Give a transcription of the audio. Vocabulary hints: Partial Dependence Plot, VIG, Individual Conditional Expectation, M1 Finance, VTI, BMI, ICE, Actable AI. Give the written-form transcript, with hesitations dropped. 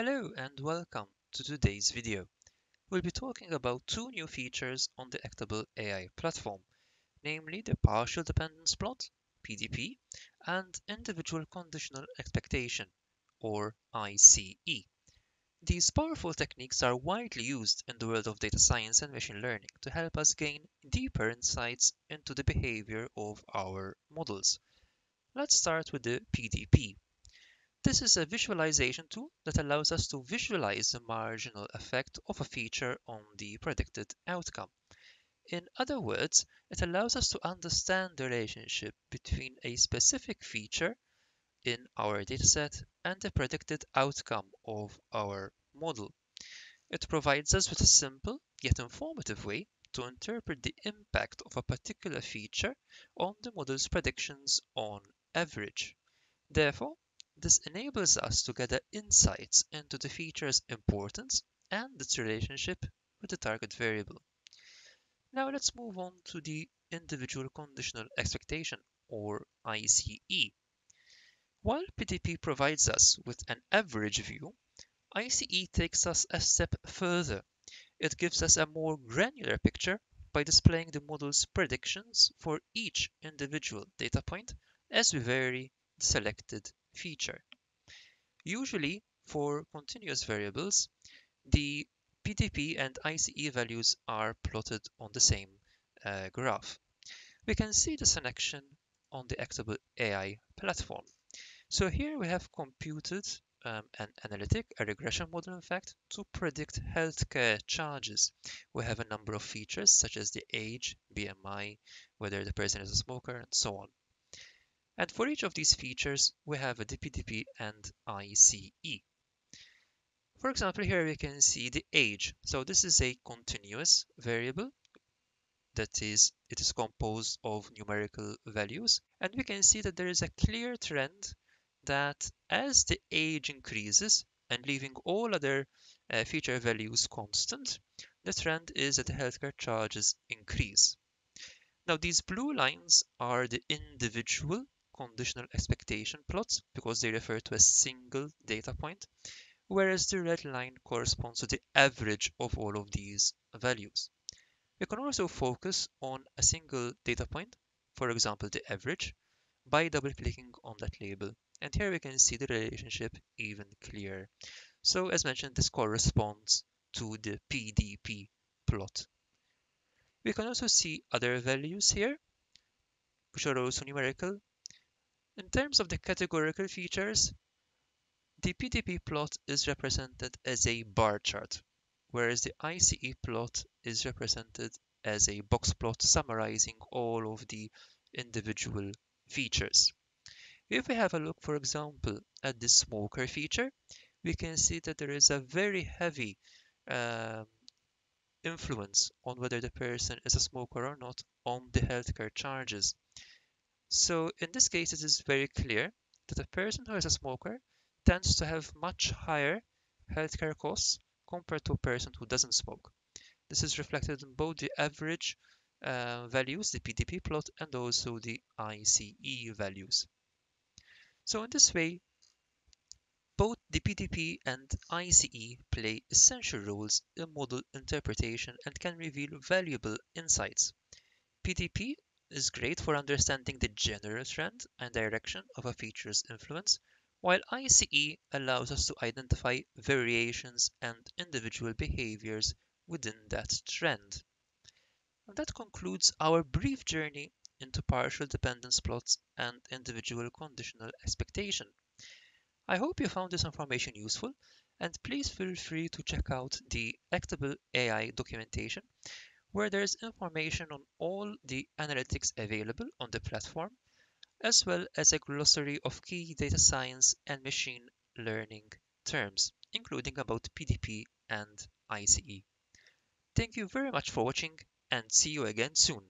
Hello and welcome to today's video. We'll be talking about two new features on the Actable AI platform, namely the Partial Dependence Plot, PDP, and Individual Conditional Expectation, or ICE. These powerful techniques are widely used in the world of data science and machine learning to help us gain deeper insights into the behavior of our models. Let's start with the PDP. This is a visualization tool that allows us to visualize the marginal effect of a feature on the predicted outcome. In other words, it allows us to understand the relationship between a specific feature in our dataset and the predicted outcome of our model. It provides us with a simple yet informative way to interpret the impact of a particular feature on the model's predictions on average. Therefore, this enables us to gather insights into the feature's importance and its relationship with the target variable. Now let's move on to the Individual Conditional Expectation, or ICE. While PDP provides us with an average view, ICE takes us a step further. It gives us a more granular picture by displaying the model's predictions for each individual data point as we vary the selected feature. Usually, for continuous variables, the PDP and ICE values are plotted on the same graph. We can see this in action on the Actable AI platform. So here we have computed an analytic, a regression model in fact, to predict healthcare charges. We have a number of features such as the age, BMI, whether the person is a smoker, and so on. And for each of these features, we have a PDP and ICE. For example, here we can see the age. So this is a continuous variable. That is, it is composed of numerical values. And we can see that there is a clear trend that as the age increases and leaving all other feature values constant, the trend is that the healthcare charges increase. Now, these blue lines are the individual conditional expectation plots because they refer to a single data point, whereas the red line corresponds to the average of all of these values. We can also focus on a single data point, for example the average, by double-clicking on that label, and here we can see the relationship even clearer. So as mentioned, this corresponds to the PDP plot. We can also see other values here, which are also numerical. In terms of the categorical features, the PDP plot is represented as a bar chart, whereas the ICE plot is represented as a box plot summarizing all of the individual features. If we have a look, for example, at the smoker feature, we can see that there is a very heavy influence on whether the person is a smoker or not on the healthcare charges. So in this case, it is very clear that a person who is a smoker tends to have much higher healthcare costs compared to a person who doesn't smoke. This is reflected in both the average values, the PDP plot, and also the ICE values. So in this way, both the PDP and ICE play essential roles in model interpretation and can reveal valuable insights. PDP is great for understanding the general trend and direction of a feature's influence, while ICE allows us to identify variations and individual behaviors within that trend. And that concludes our brief journey into partial dependence plots and individual conditional expectation. I hope you found this information useful, and please feel free to check out the Actable AI documentation, where there is information on all the analytics available on the platform, as well as a glossary of key data science and machine learning terms, including about PDP and ICE. Thank you very much for watching, and see you again soon.